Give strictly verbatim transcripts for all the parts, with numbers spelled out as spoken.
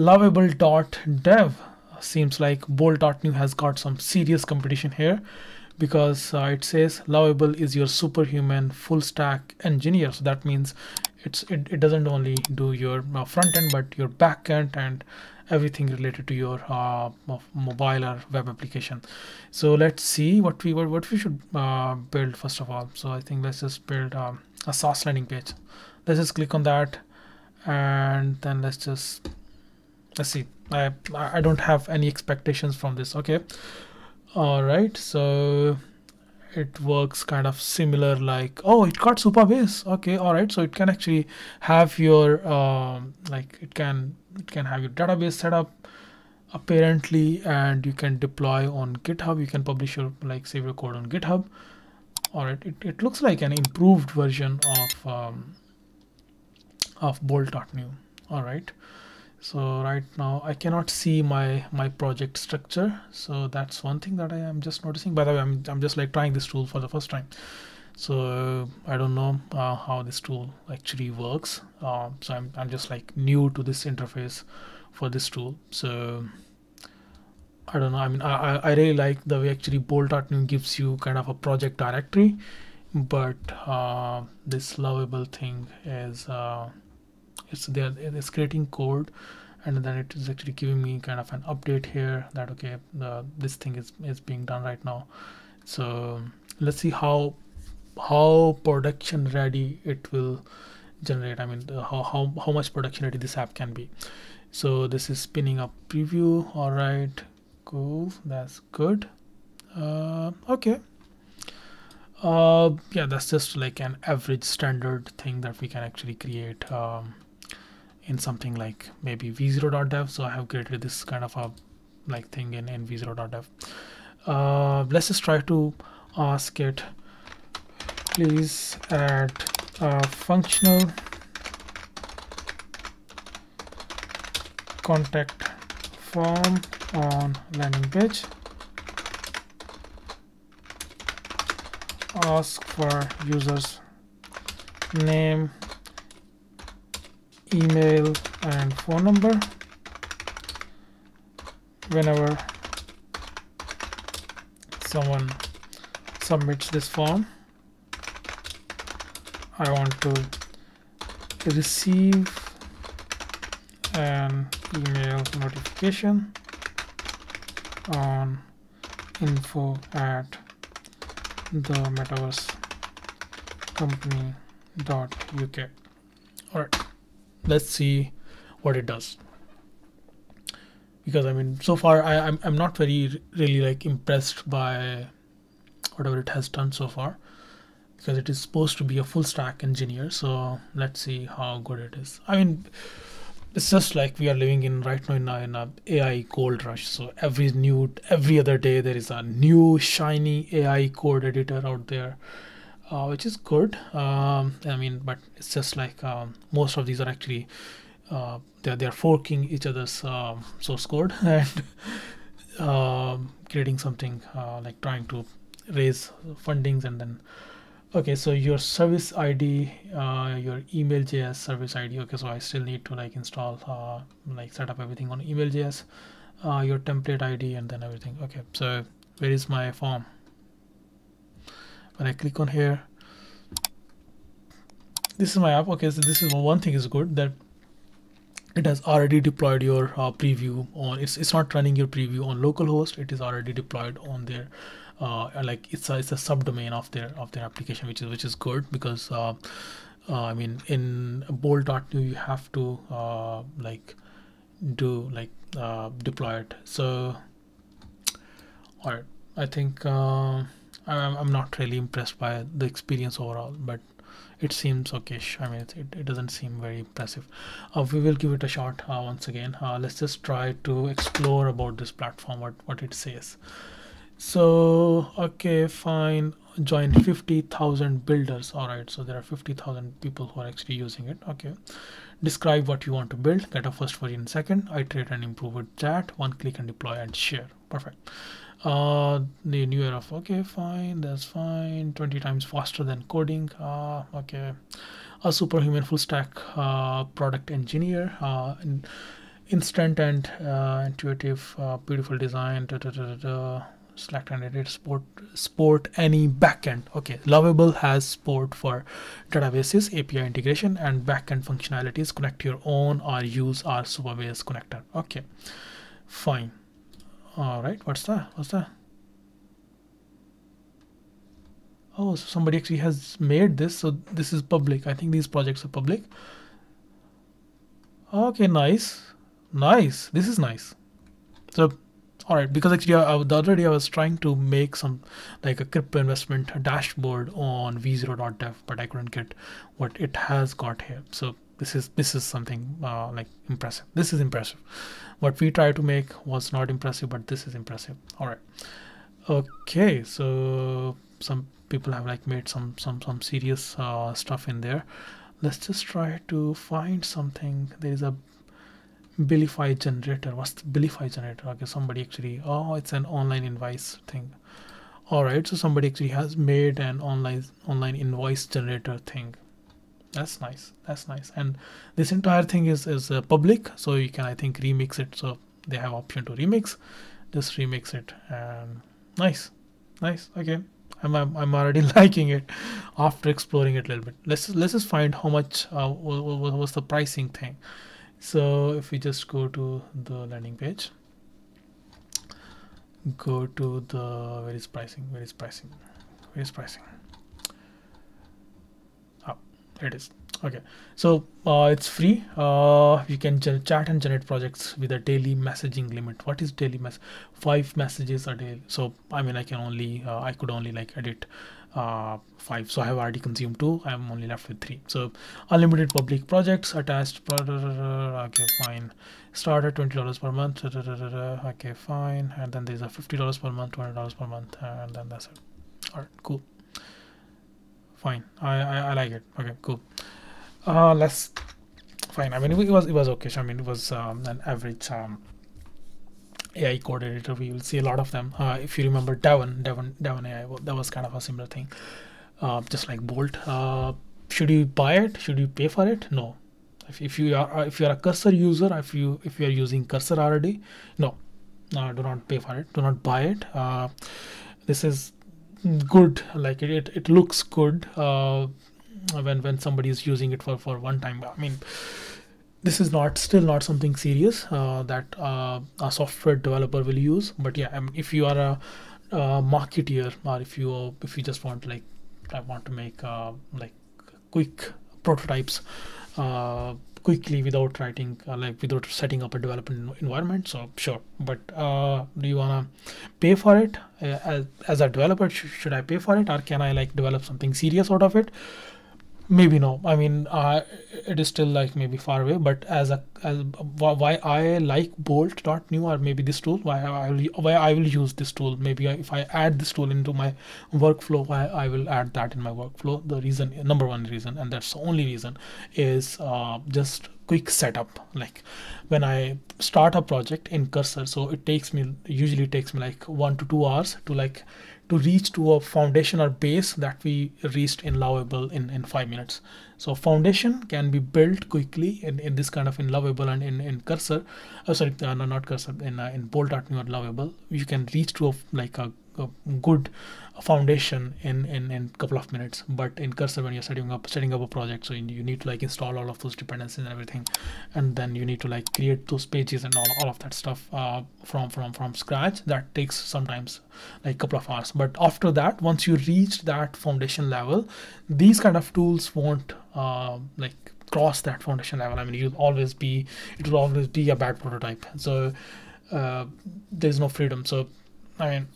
Lovable.dev. Seems like Bolt.new has got some serious competition here, because uh, it says Lovable is your superhuman full stack engineer. So that means it's it, it doesn't only do your uh, front end, but your back end and everything related to your uh, mobile or web application. So let's see what we were what we should uh, build first of all. So I think let's just build um, a SaaS landing page. Let's just click on that, and then let's just let's see. I I don't have any expectations from this. Okay. All right, so it works kind of similar, like, oh, it got Supabase. Okay, all right, so it can actually have your um, like it can it can have your database set up apparently, and you can deploy on GitHub. You can publish your, like, save your code on GitHub. All right, it it looks like an improved version of um, of Bolt.new. All right. So right now I cannot see my my project structure, so that's one thing that I am just noticing. By the way, I'm, I'm just like trying this tool for the first time, so I don't know uh, how this tool actually works. Uh, so I'm, I'm just like new to this interface for this tool, so I don't know. I mean, I, I really like the way actually Bolt.new gives you kind of a project directory, but uh, this Lovable thing is uh, it's there, it's creating code, and then it is actually giving me kind of an update here that okay, the, this thing is, is being done right now. So let's see how how production ready it will generate. I mean, how, how, how much production ready this app can be. So this is spinning up preview. All right, cool, that's good. Uh, okay. Uh, yeah, that's just like an average standard thing that we can actually create. Um, in something like maybe V zero dot dev. So I have created this kind of a like thing in, in V zero dot dev. Uh, let's just try to ask it, please add a functional contact form on landing page. Ask for users name, email and phone number whenever someone submits this form. I want to receive an email notification on info at the metaverse company dot U K. All right, let's see what it does, because I mean, so far I, I'm, I'm not very really like impressed by whatever it has done so far, because it is supposed to be a full stack engineer. So let's see how good it is. I mean, it's just like we are living in right now in a, in a A I gold rush. So every new every other day there is a new shiny A I code editor out there. Uh, which is good. Um, I mean, but it's just like um, most of these are actually uh, they're they're forking each other's um, source code and uh, creating something uh, like trying to raise fundings. And then okay, so your service I D, uh, your email dot J S service I D. Okay, so I still need to like install uh, like set up everything on email dot J S, uh, your template I D, and then everything. Okay, so where is my form? When I click on here, this is my app. Okay, so this is one thing is good, that it has already deployed your uh, preview on. It's it's not running your preview on localhost. It is already deployed on their, uh, like it's a, it's a subdomain of their of their application, which is which is good, because uh, uh, I mean, in Bolt.new you have to uh, like do like uh, deploy it. So, all right, I think. Uh, I'm not really impressed by the experience overall, but it seems okayish. I mean, it, it doesn't seem very impressive. Uh, we will give it a shot uh, once again. Uh, let's just try to explore about this platform, what, what it says. So, okay, fine. Join fifty thousand builders. All right, so there are fifty thousand people who are actually using it. Okay. Describe what you want to build. Get a first version, second. Iterate and improve with chat. One click and deploy and share. Perfect. Uh the new era of okay, fine, that's fine. twenty times faster than coding. Uh okay, a superhuman full stack uh product engineer. Uh and instant and uh, intuitive, uh, beautiful design. Da, da, da, da, da. Select and edit, support support any backend. Okay, Lovable has support for databases, A P I integration, and backend functionalities. Connect your own or use our Supabase connector. Okay, fine. All right, what's that? What's that? Oh, so somebody actually has made this. So this is public. I think these projects are public. Okay, nice, nice. This is nice. So. All right, because actually I, I, the other day I was trying to make some like a crypto investment dashboard on v zero dot dev, but I couldn't get what it has got here. So this is this is something uh, like impressive. This is impressive. What we tried to make was not impressive, but this is impressive. All right. Okay, so some people have like made some some some serious uh, stuff in there. Let's just try to find something. There is a Billify generator. What's the Billify generator? Okay, somebody actually, oh, it's an online invoice thing. All right, so somebody actually has made an online online invoice generator thing. That's nice. That's nice. And this entire thing is is uh, public, so you can, I think, remix it. So they have option to remix. Just remix it. And nice, nice. Okay, I'm I'm, I'm already liking it after exploring it a little bit. Let's let's just find how much uh, what was the pricing thing. So if we just go to the landing page, go to the where is pricing, where is pricing, where is pricing? Ah, there it is. Okay, so uh, it's free. Uh, you can chat and generate projects with a daily messaging limit. What is daily mess? Five messages a day. So I mean, I can only, uh, I could only like edit uh five, so I have already consumed two. I'm only left with three. So unlimited public projects attached. Okay, fine. Start at twenty dollars per month. Okay, fine. And then there's a fifty dollars per month, two hundred dollars per month, and then that's it. All right, cool, fine. I I, I like it. Okay, cool. Uh let's fine. I mean, it was it was okay. I mean, it was um an average um A I code editor. We will see a lot of them. Uh, if you remember Devon, Devon, Devon A I, well, that was kind of a similar thing, uh, just like Bolt. Uh, should you buy it? Should you pay for it? No. If, if you are if you are a Cursor user, if you if you are using Cursor already, no, no, do not pay for it. Do not buy it. Uh, this is good. Like it, it, it looks good uh, when when somebody is using it for for one time. I mean. This is not still not something serious uh, that uh, a software developer will use, but yeah, I mean, if you are a, a marketeer, or if you if you just want like I want to make uh, like quick prototypes uh, quickly without writing uh, like without setting up a development environment, so sure. But uh, do you wanna pay for it uh, as as a developer? Sh should I pay for it, or can I like develop something serious out of it? Maybe no. I mean, uh, it is still like maybe far away. But as a as, why I like Bolt dot new, or maybe this tool, why I will why I will use this tool. Maybe I, if I add this tool into my workflow, why I will add that in my workflow. The reason, number one reason, and that's the only reason, is uh, just quick setup. Like when I start a project in Cursor, so it takes me usually takes me like one to two hours to like. to reach to a foundation or base that we reached in Lovable in, in five minutes. So foundation can be built quickly in, in this kind of in Lovable and in, in Cursor, oh, sorry, uh, no, not Cursor, in, uh, in Bolt dot new or Lovable. You can reach to a, like a, a good foundation in, in, in couple of minutes, but in Cursor when you're setting up, setting up a project, so you need to like install all of those dependencies and everything. And then you need to like create those pages and all, all of that stuff uh, from, from, from scratch. That takes sometimes like a couple of hours. But after that, once you reach that foundation level, these kind of tools won't uh, like cross that foundation level. I mean, you'll always be, it will always be a bad prototype. So uh, there's no freedom. So, I mean,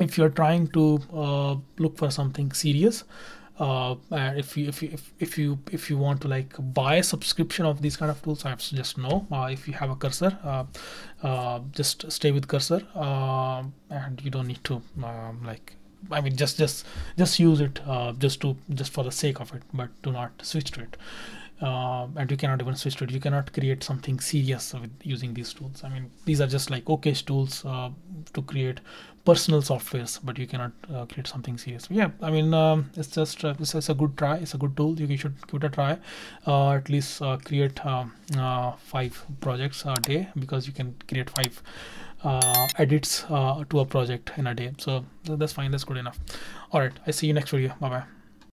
if you're trying to uh, look for something serious, uh, and if you if you if, if you if you want to like buy a subscription of these kind of tools, I suggest no. Uh, if you have a Cursor, uh, uh, just stay with Cursor, uh, and you don't need to um, like. I mean, just just just use it uh, just to just for the sake of it, but do not switch to it. uh, and you cannot even switch to it. You cannot create something serious with using these tools. I mean, these are just like okay tools uh, to create personal softwares, but you cannot uh, create something serious. Yeah, I mean, um, it's just uh, it's, it's a good try. It's a good tool. You, you should give it a try. Uh, at least uh, create um, uh, five projects a day, because you can create five uh, edits uh, to a project in a day. So that's fine. That's good enough. All right. I see you next video. Bye bye.